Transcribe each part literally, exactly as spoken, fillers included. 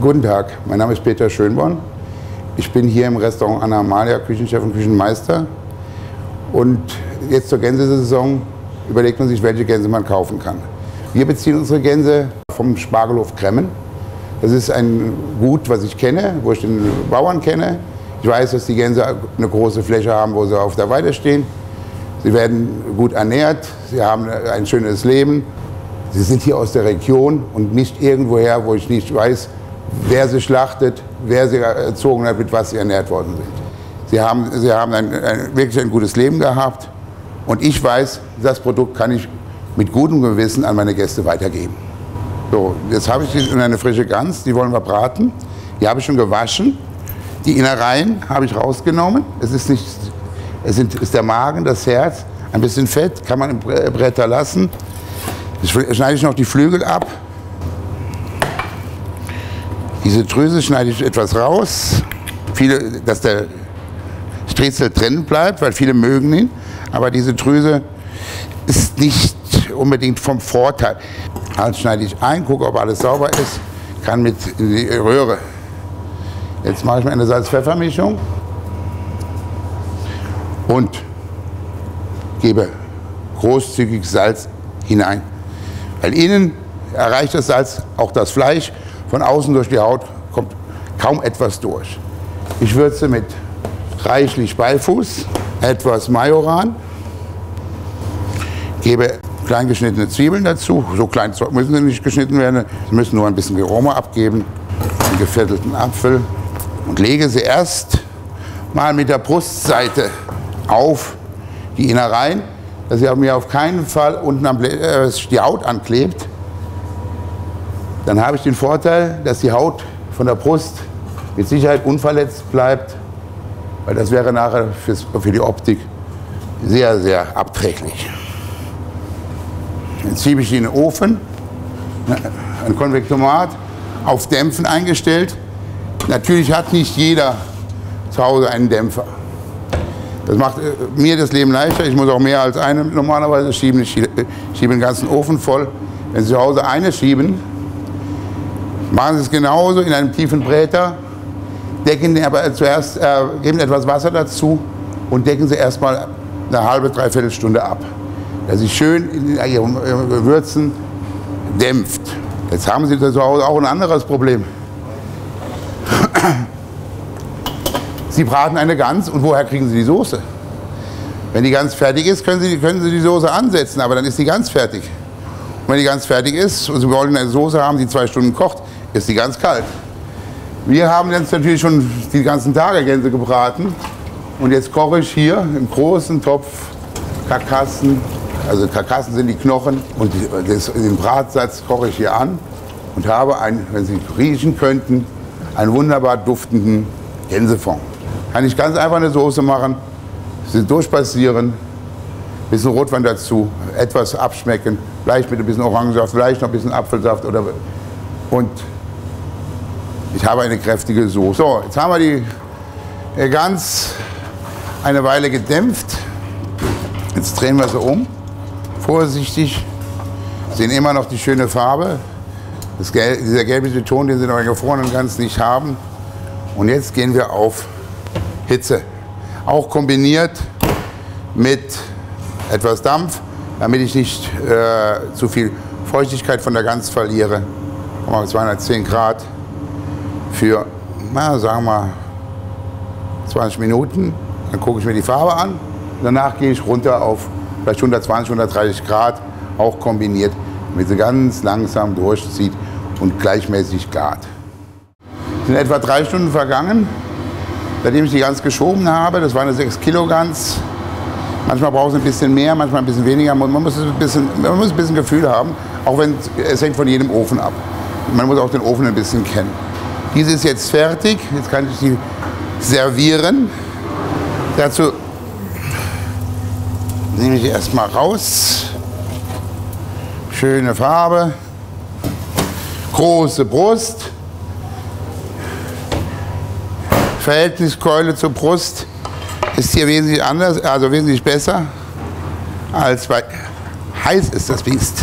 Guten Tag, mein Name ist Peter Schönborn. Ich bin hier im Restaurant Anna Amalia, Küchenchef und Küchenmeister. Und jetzt zur Gänsesaison überlegt man sich, welche Gänse man kaufen kann. Wir beziehen unsere Gänse vom Spargelhof Kremmen. Das ist ein Gut, was ich kenne, wo ich den Bauern kenne. Ich weiß, dass die Gänse eine große Fläche haben, wo sie auf der Weide stehen. Sie werden gut ernährt, sie haben ein schönes Leben. Sie sind hier aus der Region und nicht irgendwoher, wo ich nicht weiß, wer sie schlachtet, wer sie erzogen hat, mit was sie ernährt worden sind. Sie haben, sie haben ein, ein, wirklich ein gutes Leben gehabt und ich weiß, das Produkt kann ich mit gutem Gewissen an meine Gäste weitergeben. So, jetzt habe ich eine frische Gans, die wollen wir braten. Die habe ich schon gewaschen. Die Innereien habe ich rausgenommen. Es ist, nicht, es sind, ist der Magen, das Herz, ein bisschen Fett, kann man im Bretter lassen. Jetzt schneide ich noch die Flügel ab. Diese Drüse schneide ich etwas raus, viele, dass der Striezel drin bleibt, weil viele mögen ihn. Aber diese Drüse ist nicht unbedingt vom Vorteil. Hals schneide ich ein, gucke, ob alles sauber ist, kann mit in die Röhre. Jetzt mache ich mir eine Salz-Pfeffer-Mischung und gebe großzügig Salz hinein. Weil innen erreicht das Salz auch das Fleisch. Von außen durch die Haut kommt kaum etwas durch. Ich würze mit reichlich Beifuß, etwas Majoran, gebe klein geschnittene Zwiebeln dazu. So klein müssen sie nicht geschnitten werden, sie müssen nur ein bisschen Aroma abgeben, einen geviertelten Apfel und lege sie erst mal mit der Brustseite auf die Innereien, dass sie mir auf keinen Fall unten am äh, die Haut anklebt. Dann habe ich den Vorteil, dass die Haut von der Brust mit Sicherheit unverletzt bleibt, weil das wäre nachher fürs, für die Optik sehr, sehr abträglich. Dann schiebe ich die in den Ofen, ein Konvektomat, auf Dämpfen eingestellt. Natürlich hat nicht jeder zu Hause einen Dämpfer. Das macht mir das Leben leichter, ich muss auch mehr als einen normalerweise schieben. Ich schiebe den ganzen Ofen voll. Wenn Sie zu Hause eine schieben, machen Sie es genauso in einem tiefen Bräter, decken aber zuerst, äh, geben etwas Wasser dazu und decken Sie erstmal eine halbe, dreiviertel Stunde ab, dass Sie schön in Ihren Gewürzen dämpft. Jetzt haben Sie zu Hause auch ein anderes Problem. Sie braten eine Gans und woher kriegen Sie die Soße? Wenn die Gans fertig ist, können Sie, können Sie die Soße ansetzen, aber dann ist die Gans fertig. Und wenn die Gans fertig ist und Sie wollen eine Soße haben, die zwei Stunden kocht, ist die Gans kalt. Wir haben jetzt natürlich schon die ganzen Tage Gänse gebraten und jetzt koche ich hier im großen Topf Karkassen, also Karkassen sind die Knochen und den Bratsatz koche ich hier an und habe einen, wenn Sie riechen könnten, einen wunderbar duftenden Gänsefond. Kann ich ganz einfach eine Soße machen, sie durchpassieren, ein bisschen Rotwein dazu, etwas abschmecken, vielleicht mit ein bisschen Orangensaft, vielleicht noch ein bisschen Apfelsaft oder und ich habe eine kräftige Soße. So, jetzt haben wir die Gans eine Weile gedämpft. Jetzt drehen wir sie um, vorsichtig. Sehen immer noch die schöne Farbe. Das Gel, dieser gelbliche Ton, den Sie noch in gefrorenen Gans nicht haben. Und jetzt gehen wir auf Hitze. Auch kombiniert mit etwas Dampf, damit ich nicht äh, zu viel Feuchtigkeit von der Gans verliere. zweihundertzehn Grad. Für, na, sagen wir, zwanzig Minuten. Dann gucke ich mir die Farbe an. Danach gehe ich runter auf vielleicht hundertzwanzig, hundertdreißig Grad, auch kombiniert, damit sie ganz langsam durchzieht und gleichmäßig gart. Es sind etwa drei Stunden vergangen, seitdem ich die Gans geschoben habe. Das war eine sechs Kilo Gans. Manchmal braucht es ein bisschen mehr, manchmal ein bisschen weniger. Man muss ein bisschen, man muss ein bisschen Gefühl haben, auch wenn es hängt von jedem Ofen ab. Man muss auch den Ofen ein bisschen kennen. Diese ist jetzt fertig, jetzt kann ich sie servieren. Dazu nehme ich erstmal raus. Schöne Farbe, große Brust, Verhältniskeule zur Brust ist hier wesentlich anders, also wesentlich besser als bei heiß ist das Biest.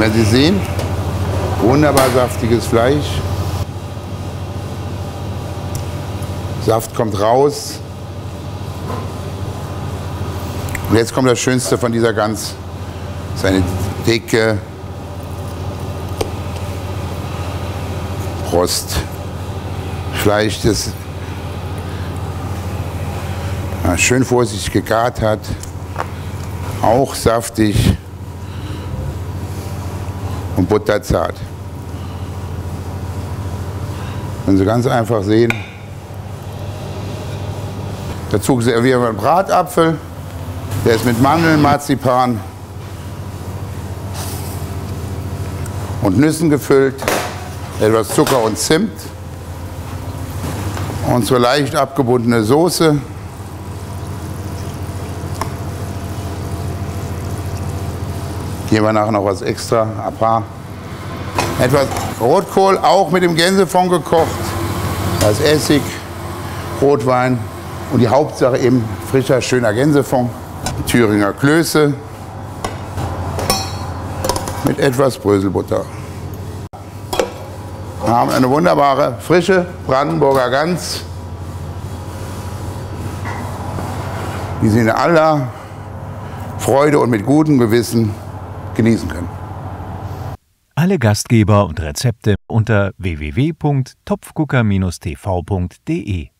Wenn Sie sehen, wunderbar saftiges Fleisch. Saft kommt raus. Und jetzt kommt das Schönste von dieser Gans. Das ist eine dicke Brustfleisch, das schön vorsichtig gegart hat. Auch saftig und butterzart. Können Sie ganz einfach sehen. Dazu servieren wir einen Bratapfel. Der ist mit Mandeln, Marzipan und Nüssen gefüllt. Etwas Zucker und Zimt. Unsere leicht abgebundene Soße. Hier war nachher noch was extra, ein paar. Etwas Rotkohl, auch mit dem Gänsefond gekocht. Das Essig, Rotwein und die Hauptsache eben frischer, schöner Gänsefond. Thüringer Klöße mit etwas Bröselbutter. Wir haben eine wunderbare, frische Brandenburger Gans, die Sie in aller Freude und mit gutem Gewissen genießen können. Alle Gastgeber und Rezepte unter w w w punkt topfgucker Bindestrich t v punkt de.